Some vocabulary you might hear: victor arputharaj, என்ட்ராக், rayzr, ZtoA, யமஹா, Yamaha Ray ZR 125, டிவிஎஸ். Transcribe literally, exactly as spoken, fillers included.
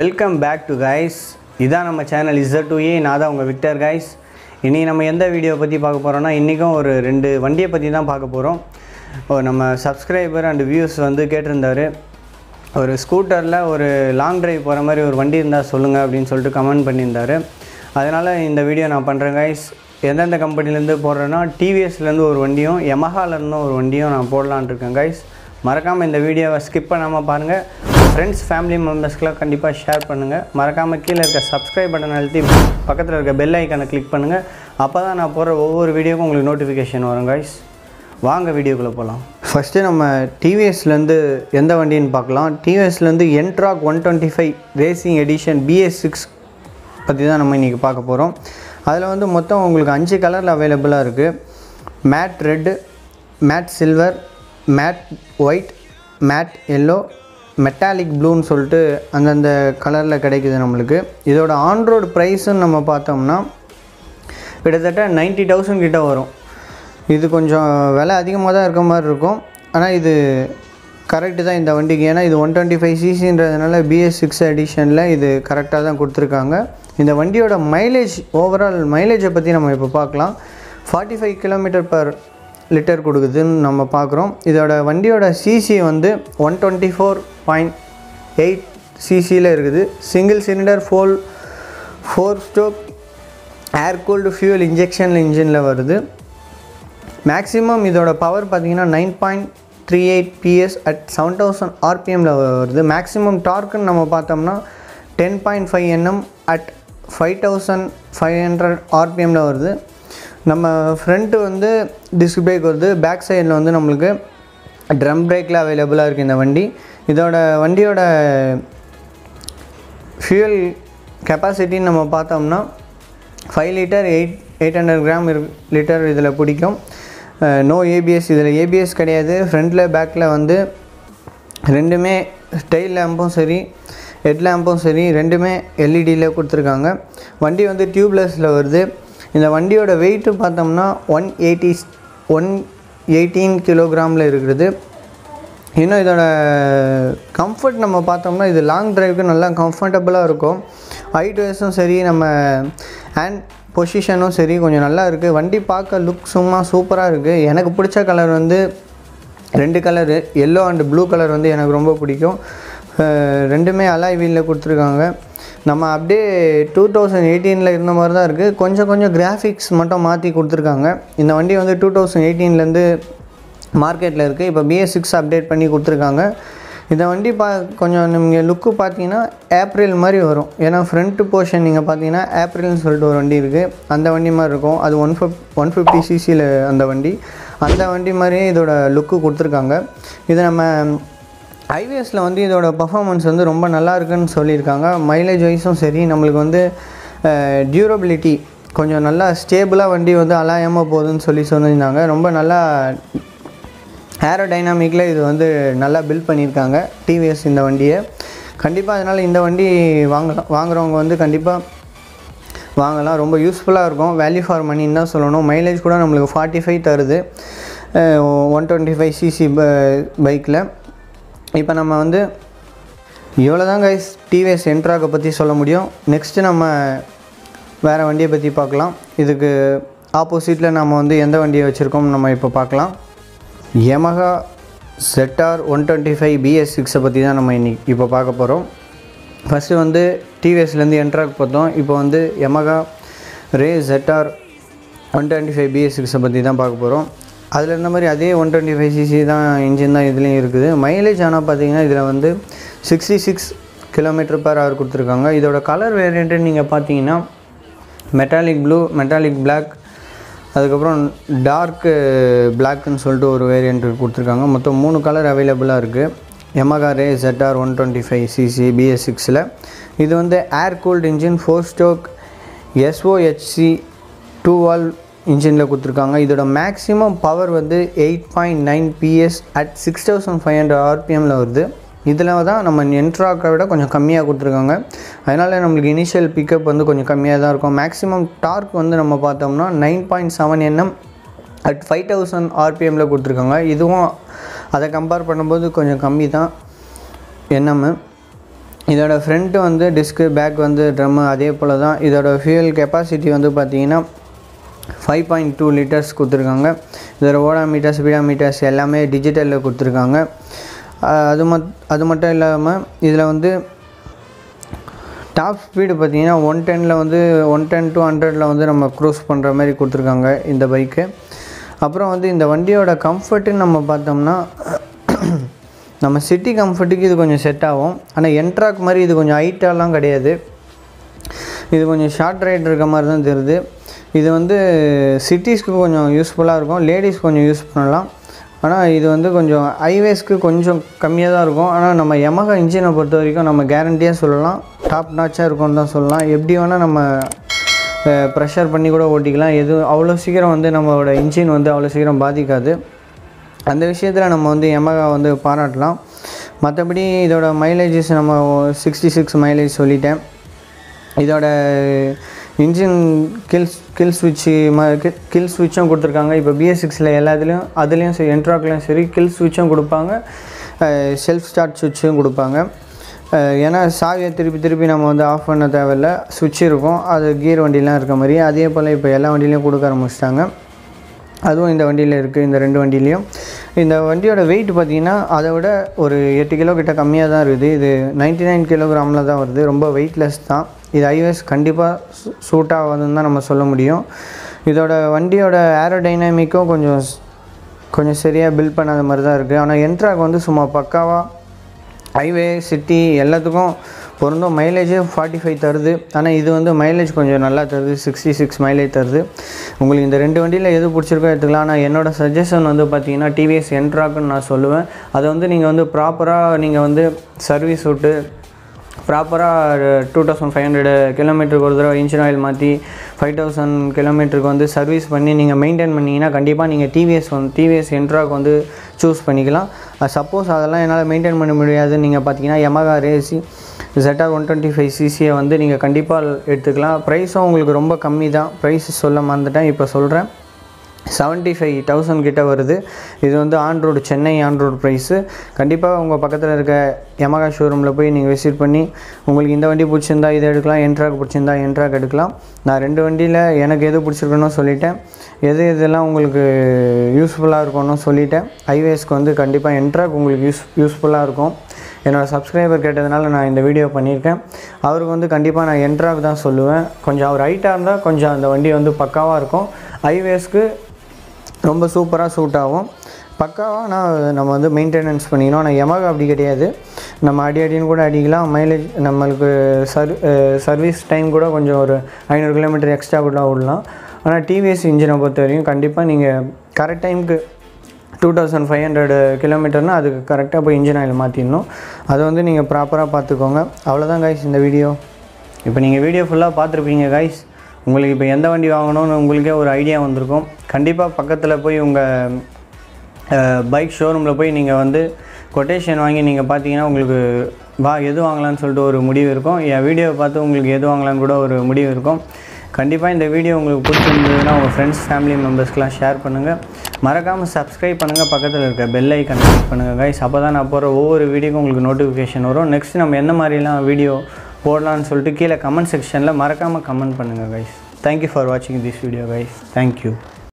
Welcome back to guys இதான் நம்ம channel Z two ஏ நான் தான் உங்கள் விக்டர் கைஸ் இன்றைக்கி நம்ம எந்த வீடியோ பற்றி பார்க்க போகிறோன்னா இன்றைக்கும் ஒரு ரெண்டு வண்டியை பற்றி தான் பார்க்க போகிறோம். நம்ம சப்ஸ்கிரைபர் அண்ட் வியூஸ் வந்து கேட்டிருந்தார், ஒரு ஸ்கூட்டரில் ஒரு லாங் ட்ரைவ் போகிற மாதிரி ஒரு வண்டி இருந்தால் சொல்லுங்கள் அப்படின்னு சொல்லிட்டு கமெண்ட் பண்ணியிருந்தார். அதனால் இந்த வீடியோ நான் பண்ணுறேன் கைஸ். எந்தெந்த கம்பெனிலேருந்து போடுறேன்னா டிவிஎஸ்லேருந்து ஒரு வண்டியும் யமஹாலேருந்தும் ஒரு வண்டியும் நான் போடலான் இருக்கேன் கைஸ். மறக்காமல் இந்த வீடியோவை ஸ்கிப் பண்ணாமல் பாருங்கள். ஃப்ரெண்ட்ஸ் ஃபேமிலி மெம்பர்ஸ்க்குலாம் கண்டிப்பாக ஷேர் பண்ணுங்கள். மறக்காமல் கீழே இருக்க சப்ஸ்கிரைப் பட்டன் அழுத்தி பக்கத்தில் இருக்க பெல் ஐக்கானை கிளிக் பண்ணுங்கள். அப்போ தான் நான் போடுற ஒவ்வொரு வீடியோக்கும் உங்களுக்கு நோட்டிஃபிகேஷன் வரும் கைஸ். வாங்க வீடியோக்குள்ளே போகலாம். ஃபஸ்ட்டு நம்ம டிவிஎஸ்லேருந்து எந்த வண்டின்னு பார்க்கலாம். டிவிஎஸ்லேருந்து என்ட்ராக் one twenty five racing edition BS six பற்றி தான் நம்ம இன்றைக்கி பார்க்க போகிறோம். அதில் வந்து மொத்தம் உங்களுக்கு அஞ்சு கலரில் அவைலபிளாக இருக்குது. Matte red, matte silver, matte white, matte yellow, metallic ப்ளூன்னு சொல்லிட்டு அந்தந்த கலரில் கிடைக்குது நம்மளுக்கு. இதோட ஆன்ரோடு ப்ரைஸுன்னு நம்ம பார்த்தோம்னா கிட்டத்தட்ட நைன்ட்டி தௌசண்ட் கிட்டே வரும். இது கொஞ்சம் விலை அதிகமாக தான் இருக்க மாதிரி இருக்கும், ஆனால் இது கரெக்டு தான் இந்த வண்டிக்கு. ஏன்னா இது ஒன் டுவெண்ட்டி ஃபைவ் சிசின்றதுனால பிஎஸ் சிக்ஸ் எடிஷனில் இது கரெக்டாக தான் கொடுத்துருக்காங்க. இந்த வண்டியோட மைலேஜ், ஓவரால் மைலேஜை பற்றி நம்ம இப்போ பார்க்கலாம். Forty five kilometre per litre கொடுக்குதுன்னு நம்ம பார்க்குறோம். இதோட வண்டியோட சிசி வந்து one twenty four point eight சிசியில் இருக்குது. சிங்கிள் சிலிண்டர் ஃபோல் four stroke air cooled fuel injection இன்ஜினில் வருது. மேக்ஸிமம் இதோட பவர் பார்த்திங்கன்னா nine point three eight PS at seven thousand ஆர்பிஎம்மில் வருது. மேக்ஸிமம் டார்க்குன்னு நம்ம பார்த்தோம்னா ten point five NM at five thousand five hundred ஆர்பிஎம்மில் வருது. நம்ம ஃப்ரண்ட்டு வந்து டிஸ்க் பிரேக் வருது. பேக் சைடில் வந்து நம்மளுக்கு ட்ரம் பிரேக்கில் அவைலபிளாக இருக்குது இந்த வண்டி. இதோட வண்டியோட ஃபியூல் கெப்பாசிட்டின்னு நம்ம பார்த்தோம்னா five litre eight eight hundred gram இரு லிட்டர் இதில் பிடிக்கும். நோ ஏபிஎஸ், இதில் ஏபிஎஸ் கிடையாது. ஃப்ரண்ட்டில் பேக்கில் வந்து ரெண்டுமே டெயில் லேம்பும் சரி ஹெட் லேம்பும் சரி ரெண்டுமே எல்இடியில் கொடுத்துருக்காங்க. வண்டி வந்து டியூப்லெஸில் வருது. இந்த வண்டியோட வெயிட்டு பார்த்தோம்னா ஒன் எயிட்டி ஒன் எயிட்டீன் கிலோகிராமில் இருக்குது. இன்னும் இதோட கம்ஃபர்ட் நம்ம பார்த்தோம்னா இது லாங் ட்ரைவுக்கு நல்லா கம்ஃபர்டபுளாக இருக்கும். ஹைட் வைஸும் சரி நம்ம ஹேண்ட் பொசிஷனும் சரி கொஞ்சம் நல்லா இருக்குது. வண்டி பார்க்க லுக் சும்மா சூப்பராக இருக்குது. எனக்கு பிடிச்ச கலர் வந்து ரெண்டு colour, yellow and blue colour வந்து எனக்கு ரொம்ப பிடிக்கும். ரெண்டுமே அலாய் வீலில் கொடுத்துருக்காங்க. நம்ம அப்படியே டூ தௌசண்ட் எயிட்டீனில் இருந்த மாதிரி தான் இருக்குது. கொஞ்சம் கொஞ்சம் கிராஃபிக்ஸ் மட்டும் மாற்றி கொடுத்துருக்காங்க. இந்த வண்டி வந்து டூ தௌசண்ட் எயிட்டீன்லேருந்து மார்க்கெட்டில் இருக்குது. இப்போ பிஎஸ் சிக்ஸ் அப்டேட் பண்ணி கொடுத்துருக்காங்க. இந்த வண்டி பா கொஞ்சம் நீங்கள் லுக்கு பார்த்தீங்கன்னா ஏப்ரல் மாதிரி வரும். ஏன்னா ஃப்ரண்ட்டு போர்ஷன் நீங்கள் பார்த்தீங்கன்னா ஏப்ரல்னு சொல்லிட்டு ஒரு வண்டி இருக்குது, அந்த வண்டி மாதிரி இருக்கும். அது ஒன் ஃபிஃப் ஒன் ஃபிஃப்டி சிசியில் அந்த வண்டி, அந்த வண்டி மாதிரியே இதோட லுக்கு கொடுத்துருக்காங்க. இது நம்ம ஹைவேஸில் வந்து இதோட பர்ஃபார்மன்ஸ் வந்து ரொம்ப நல்லா இருக்குன்னு சொல்லியிருக்காங்க. மைலேஜ் வைஸும் சரி நம்மளுக்கு வந்து டியூரபிலிட்டி கொஞ்சம் நல்லா ஸ்டேபிளாக வண்டி வந்து அலாயாமல் போகுதுன்னு சொல்லி சொல்லியிருந்தாங்க. ரொம்ப நல்லா ஏரோ டைனாமிக்கில் இது வந்து நல்லா பில்ட் பண்ணியிருக்காங்க டிவிஎஸ் இந்த வண்டியை. கண்டிப்பாக அதனால் இந்த வண்டி வாங்கலாம், வாங்குறவங்க வந்து கண்டிப்பாக வாங்கலாம். ரொம்ப யூஸ்ஃபுல்லாக இருக்கும். வேல்யூ ஃபார் மணின்னு தான் சொல்லணும். மைலேஜ் கூட நம்மளுக்கு ஃபார்ட்டி ஃபைவ் தருது ஒன் டுவெண்ட்டி ஃபைவ் சிசி பைக்கில். இப்போ நம்ம வந்து இவ்வளோ தான் கைஸ் டிவிஎஸ் என்ட்ராக்கை பற்றி சொல்ல முடியும். நெக்ஸ்ட்டு நம்ம வேறு வண்டியை பற்றி பார்க்கலாம். இதுக்கு ஆப்போசிட்டில் நம்ம வந்து எந்த வண்டியை வச்சுருக்கோம் நம்ம இப்போ பார்க்கலாம். Yamaha Z R one twenty five B S சிக்ஸை பற்றி தான் நம்ம இன்றைக்கி இப்போ பார்க்க போகிறோம். ஃபஸ்ட்டு வந்து டிவிஎஸ்லேருந்து என்ட்ராக் பார்த்தோம். இப்போ வந்து Yamaha Ray Z R one twenty five B S சிக்ஸை பற்றி தான் பார்க்க போகிறோம். அதில் இருந்த மாதிரி அதே ஒன் டுவெண்ட்டி ஃபைவ் சிசி தான் இன்ஜின் தான் இதுலேயும் இருக்குது. மைலேஜ் ஆனால் பார்த்தீங்கன்னா இதில் வந்து sixty six kilometre per hour கொடுத்துருக்காங்க. இதோட கலர் வேரியண்ட்டுன்னு நீங்கள் பார்த்தீங்கன்னா மெட்டாலிக் ப்ளூ, மெட்டாலிக் பிளாக், அதுக்கப்புறம் டார்க்கு பிளாக்குன்னு சொல்லிட்டு ஒரு வேரியண்ட் கொடுத்துருக்காங்க. மொத்தம் மூணு கலர் அவைலபிளாக இருக்குது Yamaha Ray Z R one twenty five CC B S சிக்ஸில். இது வந்து air cooled engine, four stroke SOHC two valve இன்ஜினில் கொடுத்துருக்காங்க. இதோட மேக்ஸிமம் பவர் வந்து eight point nine PS at six thousand five hundred ஆர்பிஎம்மில் வருது. இதில் தான் நம்ம என்ட்ராக்கை விட கொஞ்சம் கம்மியாக கொடுத்துருக்காங்க. அதனால் நம்மளுக்கு இனிஷியல் பிக்கப் வந்து கொஞ்சம் கம்மியாக தான் இருக்கும். மேக்ஸிமம் டார்க் வந்து நம்ம பார்த்தோம்னா nine point seven NM at five thousand ஆர்பிஎம்மில் கொடுத்துருக்காங்க. இதுவும் அதை கம்பேர் பண்ணும்போது கொஞ்சம் கம்மி தான் என்எம்மு. இதோட ஃப்ரண்ட் வந்து டிஸ்க் பேக் வந்து ட்ரம் அதே போல தான். இதோட ஃபியூல் கெபாசிட்டி வந்து பார்த்தீங்கன்னா ஃபைவ் பாயிண்ட் டூ லிட்டர்ஸ் கொடுத்துருக்காங்க. இதோட ஓடோமீட்டர் ஸ்பீடோமீட்டர்ஸ் எல்லாமே டிஜிட்டலில் கொடுத்துருக்காங்க. அது மட் அது மட்டும் இல்லாமல் இதில் வந்து டாப் ஸ்பீடு பார்த்தீங்கன்னா ஒன் டெனில் வந்து ஒன் டென் டு ஹண்ட்ரடில் வந்து நம்ம க்ரூஸ் பண்ணுற மாதிரி கொடுத்துருக்காங்க இந்த பைக்கு. அப்புறம் வந்து இந்த வண்டியோட கம்ஃபர்ட்டுன்னு நம்ம பார்த்தோம்னா நம்ம சிட்டி கம்ஃபர்ட்டுக்கு இது கொஞ்சம் செட் ஆகும். ஆனால் என்ட்ராக் மாதிரி இது கொஞ்சம் ஹைட்டாலாம் கிடையாது, இது கொஞ்சம் ஷார்ட் ரைட் இருக்க மாதிரி தான் தெரியுது. இது வந்து சிட்டிஸ்க்கு கொஞ்சம் யூஸ்ஃபுல்லாக இருக்கும், லேடிஸ் கொஞ்சம் யூஸ் பண்ணலாம். ஆனால் இது வந்து கொஞ்சம் ஹைவேஸ்க்கு கொஞ்சம் கம்மியாக தான் இருக்கும். ஆனால் நம்ம Yamaha இன்ஜினை பொறுத்த வரைக்கும் நம்ம கேரண்டியாக சொல்லலாம், டாப் நாச்சாக இருக்கும்னு தான் சொல்லலாம். எப்படி வேணால் நம்ம ப்ரெஷர் பண்ணி கூட ஓட்டிக்கலாம், எதுவும் அவ்வளோ சீக்கிரம் வந்து நம்மளோட இன்ஜின் வந்து அவ்வளோ சீக்கிரம் பாதிக்காது. அந்த விஷயத்தில் நம்ம வந்து Yamaha வந்து பாராட்டலாம். மற்றபடி இதோட மைலேஜஸ் நம்ம சிக்ஸ்டி சிக்ஸ் மைலேஜ் சொல்லிட்டேன். இதோட இன்ஜின் கில்ஸ் கில் ஸ்விட்சு ம கில் ஸ்விட்சும் கொடுத்துருக்காங்க. இப்போ பிஎஸ் சிக்ஸில் எல்லாத்துலேயும் அதுலேயும் சரி என்ட்ராக்லேயும் சரி கில் ஸ்விட்சும் கொடுப்பாங்க, செல்ஃப் ஸ்டார்ட் ஸ்விட்சும் கொடுப்பாங்க. ஏன்னா சாவியை திருப்பி திருப்பி நம்ம வந்து ஆஃப் பண்ண தேவையில்ல, ஸ்விட்ச் இருக்கும் அது கியர் வண்டிலாம் இருக்க மாதிரி. அதே போல் இப்போ எல்லா வண்டியிலையும் கொடுக்க ஆரம்பிச்சிட்டாங்க, அதுவும் இந்த வண்டியில் இருக்குது. இந்த ரெண்டு வண்டியிலையும் இந்த வண்டியோட வெயிட் பார்த்திங்கன்னா அதை விட ஒரு எட்டு கிலோ கிட்ட கம்மியாக தான் இருக்குது. இது நைன்ட்டி நைன் கிலோகிராமில் தான் வருது, ரொம்ப வெயிட்லெஸ் தான். இது ஐவேஸ் கண்டிப்பாக சூட்டாக வருதுன்னு தான் நம்ம சொல்ல முடியும். இதோட வண்டியோட ஏரோடைனாமிக்கும் கொஞ்சம் கொஞ்சம் சரியாக பில்ட் பண்ணாத மாதிரி தான் இருக்குது. ஆனால் என்ட்ராக் வந்து சும்மா பக்காவாக ஹைவே சிட்டி எல்லாத்துக்கும் பொருந்தும். மைலேஜே ஃபார்ட்டி ஃபைவ் தருது, ஆனால் இது வந்து மைலேஜ் கொஞ்சம் நல்லா தருது, சிக்ஸ்டி சிக்ஸ் மைலேஜ் தருது. உங்களுக்கு இந்த ரெண்டு வண்டியில் எது பிடிச்சிருக்கோ எடுத்துக்கலாம். ஆனால் என்னோடய சஜஷன் வந்து பார்த்தீங்கன்னா டிவிஎஸ் என்ட்ராக்னு நான் சொல்லுவேன். அதை வந்து நீங்கள் வந்து ப்ராப்பராக நீங்கள் வந்து சர்வீஸ் விட்டு ப்ராப்பராக டூ தௌசண்ட் ஃபைவ் ஹண்ட்ரடு கிலோமீட்டருக்கு ஒரு தடவை இன்ஜின் ஆயில் மாற்றி ஃபைவ் தௌசண்ட் கிலோமீட்டருக்கு வந்து சர்வீஸ் பண்ணி நீங்கள் மெயின்டைன் பண்ணிங்கன்னா கண்டிப்பாக நீங்கள் டிவிஎஸ் வந்து டிவிஎஸ் என்ட்ராக் வந்து சூஸ் பண்ணிக்கலாம். சப்போஸ் அதெல்லாம் என்னால் மெயின்டைன் பண்ண முடியாதுன்னு நீங்கள் பார்த்தீங்கன்னா Yamaha Ray Z R one twenty five சிசியை வந்து நீங்கள் கண்டிப்பாக எடுத்துக்கலாம். ப்ரைஸும் உங்களுக்கு ரொம்ப கம்மி தான், ப்ரைஸ் சொல்ல மறந்துட்டேன் இப்போ சொல்கிறேன், செவன்ட்டி ஃபைவ் தௌசண்ட் கிட்டே வருது. இது வந்து on road Chennai on road price. கண்டிப்பாக உங்கள் பக்கத்தில் இருக்க Yamaha ஷோரூமில் போய் நீங்கள் விசிட் பண்ணி உங்களுக்கு இந்த வண்டி பிடிச்சிருந்தா இதை எடுக்கலாம், என்ட்ராக் பிடிச்சிருந்தா என்ட்ராக் எடுக்கலாம். நான் ரெண்டு வண்டியில் எனக்கு எது பிடிச்சிருக்குன்னு சொல்லிட்டேன், எது இதெல்லாம் உங்களுக்கு யூஸ்ஃபுல்லாக இருக்கும்னு சொல்லிட்டேன். ஹைவேஸ்க்கு வந்து கண்டிப்பாக என்ட்ராக் உங்களுக்கு யூஸ் யூஸ்ஃபுல்லாக இருக்கும். என்னோடய சப்ஸ்கிரைபர் கேட்டதுனால நான் இந்த வீடியோ பண்ணியிருக்கேன். அவருக்கு வந்து கண்டிப்பாக நான் என்ட்ராக் தான் சொல்லுவேன். கொஞ்சம் அவர் ஹைட்டாக இருந்தால் கொஞ்சம் அந்த வண்டி வந்து பக்காவாக இருக்கும், ஹைவேஸ்க்கு ரொம்ப சூப்பராக சூட் ஆகும். பக்காவாக நான் நம்ம வந்து மெயின்டெனன்ஸ் பண்ணிக்கணும். ஆனால் Yamaha அப்படி கிடையாது, நம்ம அடி அடின்னு கூட அடிக்கலாம். மைலேஜ் நம்மளுக்கு சர் சர்வீஸ் டைம் கூட கொஞ்சம் ஒரு ஐநூறு கிலோமீட்டர் எக்ஸ்ட்ரா கூட விடலாம். ஆனால் டிவிஎஸ் இன்ஜினை பொறுத்த வரைக்கும் கண்டிப்பாக நீங்கள் கரெக்ட் டைமுக்கு டூ தௌசண்ட் ஃபைவ் ஹண்ட்ரடு கிலோமீட்டர்னால் அதுக்கு கரெக்டாக போய் இன்ஜின் ஆயில் மாற்றிடணும். அதை வந்து நீங்கள் ப்ராப்பராக பார்த்துக்கோங்க. அவ்வளோதான் காய்ஸ் இந்த வீடியோ. இப்போ நீங்கள் வீடியோ ஃபுல்லாக பார்த்துருப்பீங்க காய்ஸ். உங்களுக்கு இப்போ எந்த வண்டி வாங்கணும்னு உங்களுக்கே ஒரு ஐடியா வந்திருக்கும். கண்டிப்பாக பக்கத்தில் போய் உங்கள் பைக் ஷோரூமில் போய் நீங்கள் வந்து கொட்டேஷன் வாங்கி நீங்கள் பார்த்தீங்கன்னா உங்களுக்கு வா எது வாங்கலான்னு சொல்லிட்டு ஒரு முடிவு இருக்கும். என் வீடியோவை பார்த்து உங்களுக்கு எது வாங்கலான்னு கூட ஒரு முடிவு இருக்கும். கண்டிப்பாக இந்த வீடியோ உங்களுக்கு பிடிச்சிருந்ததுன்னா உங்கள் ஃப்ரெண்ட்ஸ் ஃபேமிலி மெம்பர்ஸ்க்கெலாம் ஷேர் பண்ணுங்கள். மறக்காமல் சப்ஸ்கிரைப் பண்ணுங்கள், பக்கத்தில் இருக்க பெல் ஐக்கனை ப்ரெஸ் பண்ணுங்கள் கைஸ். அப்போ தான் நான் போகிற ஒவ்வொரு வீடியோக்கும் உங்களுக்கு நோட்டிஃபிகேஷன் வரும். நெக்ஸ்ட் நம்ம எந்த மாதிரிலாம் வீடியோ போடலான்னு சொல்லிட்டு கீழே கமெண்ட் செக்ஷனில் மறக்காமல் கமெண்ட் பண்ணுங்கள் கைஸ். தேங்க்யூ ஃபார் வாட்சிங் திஸ் வீடியோ கைஸ். தேங்க்யூ.